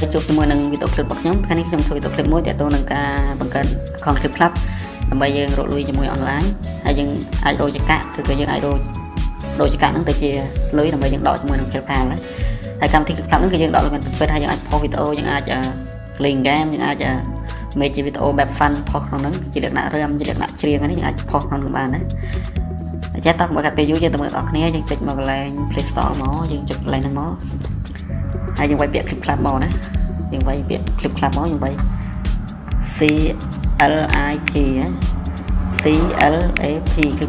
ជួបជាមួយនឹងវីដេអូឃ្លីបរបស់ខ្ញុំថ្ងៃនេះខ្ញុំធ្វើវីដេអូឃ្លីបមួយទាក់ទងនឹងការបង្កើត account Clip Club ដើម្បីយើងរកលុយជាមួយ online ហើយយើងអាចរកចកាឬក៏យើងអាចរកចកាហ្នឹងទៅជាលុយដើម្បីយើងដកជាមួយនឹង Clip Club ហើយកម្មវិធី Clip Club ហ្នឹងគឺយើងដកលុយមិនពិតហើយយើងអាច post វីដេអូយើងអាច play game យើងអាចmake ជាវីដេអូបែប fun ផុសក្នុងហ្នឹងជាលក្ខណៈរំជាលក្ខណៈច្រៀងហ្នឹងយើងអាចផុសក្នុងហ្នឹងបានណាអញ្ចឹងតោះមកកាត់ពេលយូរយើងទៅមើលបងប្អូនគ្នាយើងចុចមកកន្លែង Play Store មកយើងចុចកន្លែងហ្នឹងមកហើយយើងវាយពាក្យ Clip Club មកណាយើងវាយពាក្យ Clip Club មកយើងវាយ CLAP Clip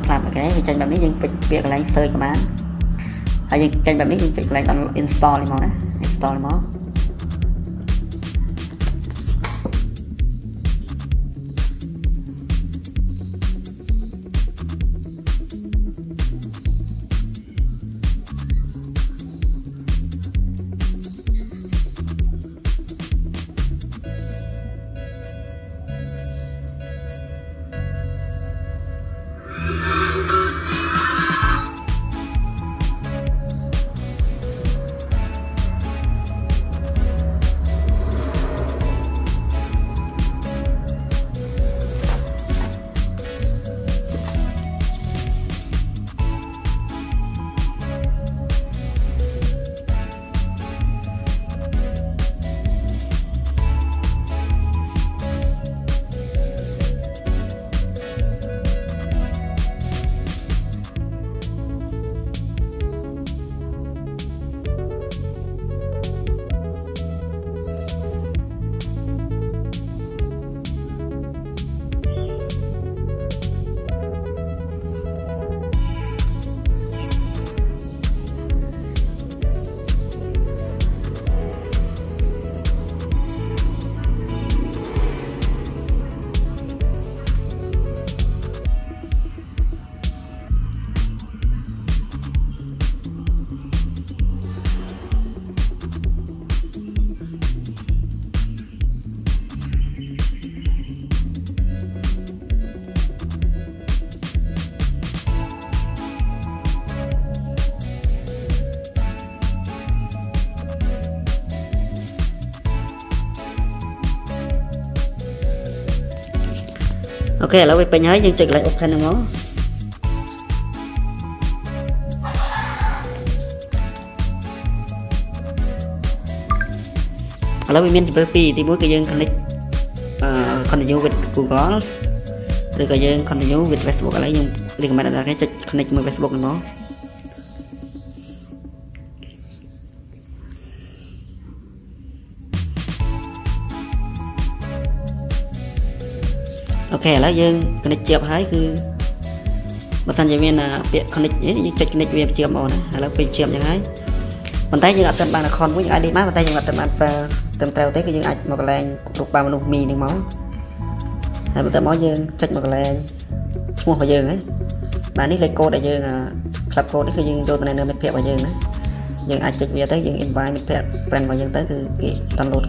Club អូខេវាចេញបែបនេះយើងពេចពាក្យកន្លែង search ក៏បានហើយយើងចេញបែបនេះយើងពេចកន្លែង install មកណា install មកអូខេឥឡូវវាពេញហើយយើងចុចកន្លែង open ហ្នឹងមកឥឡូវវាមានចម្រើសពីរទី1គឺយើង click continue with Google ឬក៏យើង continue with Facebook ឥឡូវយើង recommend ដល់គេចុច click មើល Facebook ហ្នឹងមកអូខេឥឡូវយើង connect ជាប់ហើយគឺបើសិនជាមានពាក្យ connect នេះយើងចុច connect វាជាប់មកណាឥឡូវពេលជាប់យ៉ាងហើយប៉ុន្តែយើងអត់ទាន់បាន account មួយអាចនេះបានប៉ុន្តែយើងអត់ទាន់បានប្រើត្រឹមត្រូវទេគឺយើងអាចមកកន្លែងរូបបាមនុស្សមីនឹងមកហើយបន្ទាប់មកយើងចុចមកកន្លែងឈ្មោះរបស់យើងហ្នឹងបាទនេះលេខកូដដែលយើង club code នេះគឺយើងចូលទៅនៅមិត្តភ័ក្តិរបស់យើងណាយើងអាចចុចវាទៅយើង invite មិត្តភ័ក្តិ friend របស់យើងទៅគឺគេdownload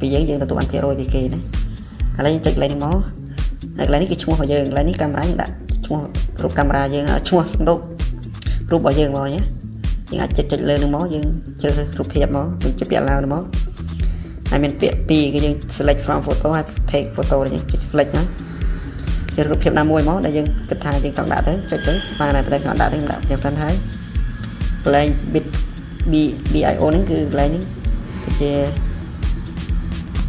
ពីយើងទទួលបានភាគរយពីគេណាឥឡូវយើងចុចកន្លែងនេះមកហើយកន្លែងនេះគឺឈ្មោះរបស់យើងកន្លែងនេះកាមេរ៉ាយើងដាក់ឈ្មោះរូបកាមេរ៉ាយើងឈ្មោះសន្ទុករូបរបស់យើងមកណាយើងអាចចុចលើនឹងមកយើងជ្រើសរូបភាពមកយើងចុចពាក្យ allow នឹងមកហើយមានពាក្យ2គឺយើង select from photo ហើយ take photo យើងចុច select ណាជ្រើសរូបភាពណាមួយមកដែលយើងគិតថាយើងចង់ដាក់ទៅចុចទៅបានតែប្រទេសខ្ញុំដាក់ទៅខ្ញុំដាក់យ៉ាងស្អាតហើយកន្លែង bio ហ្នឹងគឺកន្លែងនេះគឺជា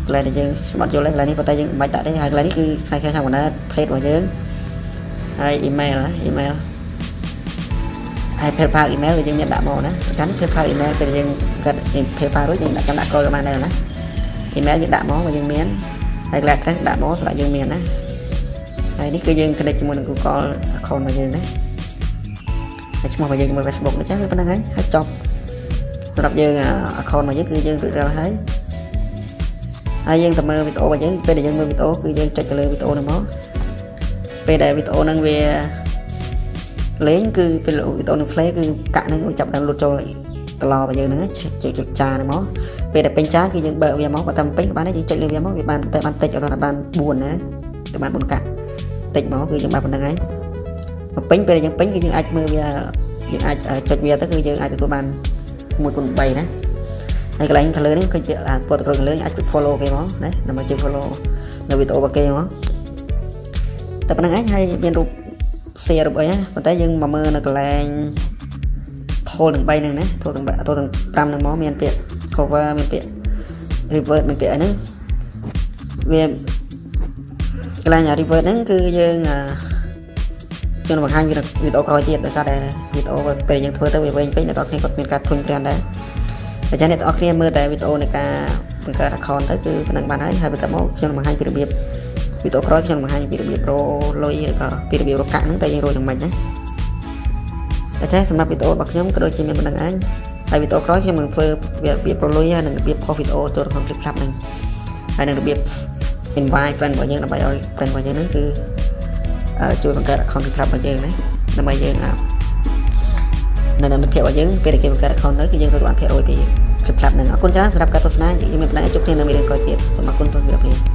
កន្លែងដែលយើងស្មត់យល់ហើយកន្លែងនេះប៉ុន្តែយើងមិនដាក់ទេហើយកន្លែងនេះគឺខ្សែខ្សែខាងបណ្ដា page របស់យើងហើយ email ណា email ហើយ PayPal email របស់យើងមានដាក់មកណាកាលនេះ PayPal email ពេលយើងកាត់ PayPal រួចយើងដាក់ក្រោយក៏បានដែរណា email យើងដាក់មករបស់យើងមានហើយកន្លែង address ដាក់មកសម្រាប់យើងមានណាហើយនេះគឺយើង connect ជាមួយនឹង Google account របស់យើងណាហើយឈ្មោះរបស់យើងជាមួយ Facebook នេះចឹងវាប៉ុណ្្នឹងហើយហើយចប់សម្រាប់យើង account របស់យើងគឺយើងរួចរាល់ហើយហើយយើងទៅមើលវីដេអូរបស់យើងពេលដែលយើងមើលវីដេអូគឺយើងចុចទៅលើវីដេអូហ្នឹងមកពេលដែលវីដេអូហ្នឹងវាលេងគឺពេលវីដេអូនឹង play គឺកាក់ហ្នឹងចាប់ដើមលុតចូលកឡោរបស់យើងហ្នឹងចុចចាហ្នឹងមកពេលដែលពេញចាគឺយើងបើកវាមកបើតែមិនពេញក៏បានដែរយើងចុចលើវាមកវាបានតែបានតិចអត់ដល់បាន4ណាតែបាន4កាក់តិចមកគឺយើងបានប៉ុណ្្នឹងហើយបើពេញពេលដែលយើងពេញគឺយើងអាចមើលវាយើងអាចចុចវាទៅគឺយើងអាចទទួលបាន 1.3 ណា ហើយកន្លែងខាងលើនេះគឺជាអាព័ត៌មានខាងលើនេះអាច follow គេមកណាដើម្បីជួយ follow នៅវីដេអូរបស់គេមកតែប៉ុណ្្នឹងឯងហើយមានរូប share រូបអីណាប៉ុន្តែយើងមកមើលនៅកន្លែង tool ទាំង3ហ្នឹងណា tool ទាំង3 tool ទាំង5ហ្នឹងមកមានពាក្យ cover មានពាក្យ revert មានពាក្យអីហ្នឹងវាកន្លែង revert ហ្នឹងគឺយើងខ្ញុំបង្ហាញវីដេអូក្រោយទៀតដោយសារតែវីដេអូពេលយើងធ្វើទៅវាវិញពេកអ្នកនរគ្នាគាត់មានការធុញទ្រាន់ដែរអញ្ចឹងអ្នកនរគ្នាមើលតែវីដេអូនៃការបង្កើត account ទៅគឺប៉ុណ្ណឹងបានហើយហើយបន្តមកខ្ញុំបង្ហាញពីរបៀបវីដេអូក្រោយខ្ញុំបង្ហាញពីរបៀបរលុយឬក៏ពីរបៀបរកកាក់ហ្នឹងតែយើងរកយ៉ាងម៉េចណាអញ្ចឹងសម្រាប់វីដេអូរបស់ខ្ញុំក៏ដូចជាមានប៉ុណ្ណឹងឯងហើយវីដេអូក្រោយខ្ញុំនឹងធ្វើរបៀបរលុយហើយនិងរបៀបផុសវីដេអូទៅក្នុង clip club ហ្នឹងហើយនិងរបៀប invite friend របស់យើងដើម្បីឲ្យ friend របស់យើងហ្នឹងគឺជួយបង្កើត account ក្លាប់របស់យើងណាដើម្បីយើងនៅនឹងមិត្តភាពរបស់យើងពេលដែលគេបង្កើត account នៅគឺយើងទទួលបានភាគរយពីក្លាប់នឹងអរគុណច្រើនសម្រាប់ការទស្សនាយើងមានបណ្ដាជួបគ្នានៅមេរៀនក្រោយទៀតសូមអរគុណផងពីរបស់